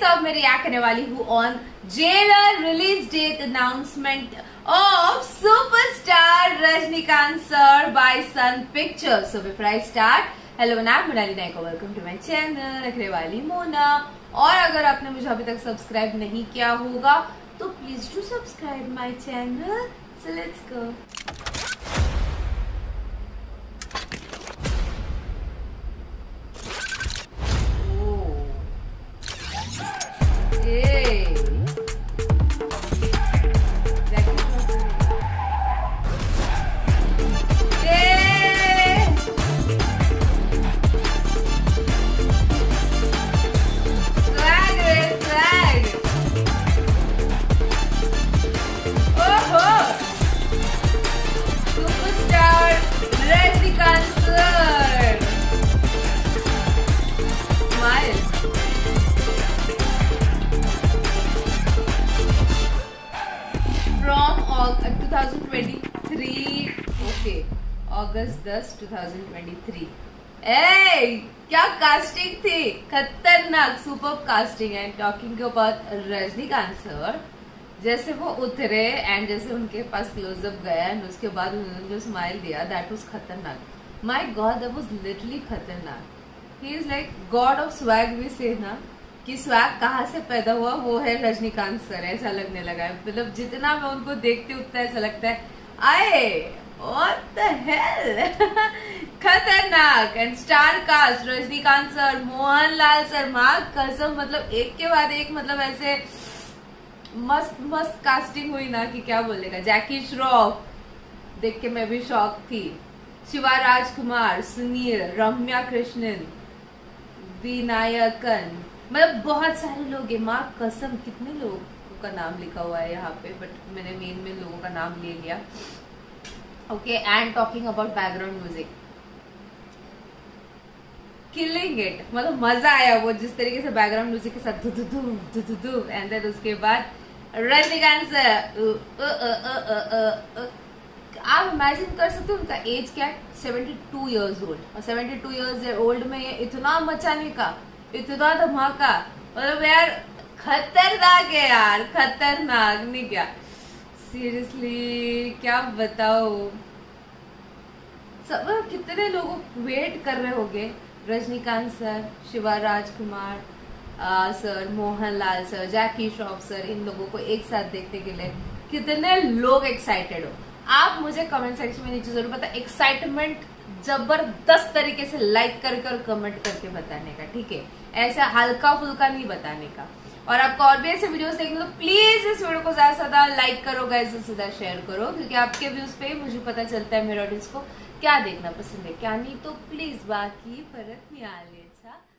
सब मैं रिएक्ट करने वाली हूँ on jailer release date announcement of superstar Rajinikanth sir by Sun Pictures. So before I start, hello welcome to my channel Nakhrewali Mona. और अगर आपने मुझे अभी तक सब्सक्राइब नहीं किया होगा तो please do subscribe my channel. So let's go. अगस्त 10, 2023। क्या कास्टिंग थी, खतरनाक super casting. And talking about Rajinikanth sir, जैसे वो उतरे एंड जैसे उनके पास क्लोजअप गया एंड उसके बाद उन्होंने जो स्माइल दिया, दैट वाज खतरनाक। My god, that was literally खतरनाक। He is like god of swag. भी से ना कि स्वैग कहाँ से पैदा हुआ, वो है रजनीकांत सर। ऐसा लगने लगा है, मतलब जितना मैं उनको देखती उतना ऐसा लगता है आए What the hell? खतरनाक। And star cast Rajinikanth sir, Mohanlal sir, माँ कसम, मतलब एक के बाद एक, मतलब ऐसे मस्त मस्त कास्टिंग हुई ना कि क्या बोलेगा। जैकी श्रॉफ देख के मैं भी शॉक थी। शिवराज कुमार, सुनील, रम्या कृष्णन, विनायकन, मतलब बहुत सारे लोग है। माँ कसम कितने लोगों का नाम लिखा हुआ है यहाँ पे, बट मैंने मेन लोगों का नाम ले लिया। Okay, and talking about background music, killing it. मतलब मजा आया वो जिस तरीके से बैकग्राउंड म्यूजिक के साथ धुधुधु। एंड देन उसके बाद रजनीकांत सर, आप इमेजिन कर सकते हो उनका एज क्या है, 72 इयर्स ओल्ड। और 72 इयर्स ओल्ड में ये इतना मचाने का, इतना धमाका, मतलब यार खतरनाक है यार, खतरनाक। नहीं क्या सीरियसली, क्या बताओ। सब कितने लोग वेट कर रहे होंगे, Rajinikanth sir, Shivaraj Kumar sir, Mohanlal sir, Jackie Shroff sir, इन लोगों को एक साथ देखने के लिए कितने लोग एक्साइटेड हो। आप मुझे कमेंट सेक्शन में नीचे जरूर बताएं। एक्साइटमेंट जबरदस्त तरीके से लाइक करके और कमेंट करके बताने का, ठीक है, ऐसा हल्का फुल्का नहीं बताने का। और आपको और भी ऐसे वीडियोस देखने तो प्लीज इस वीडियो को ज्यादा से ज्यादा लाइक करो गाइस, इससे ज्यादा शेयर करो, क्योंकि आपके व्यूज पे मुझे पता चलता है मेरे ऑडियंस को क्या देखना पसंद है क्या नहीं। तो प्लीज बाकी परत नियाले।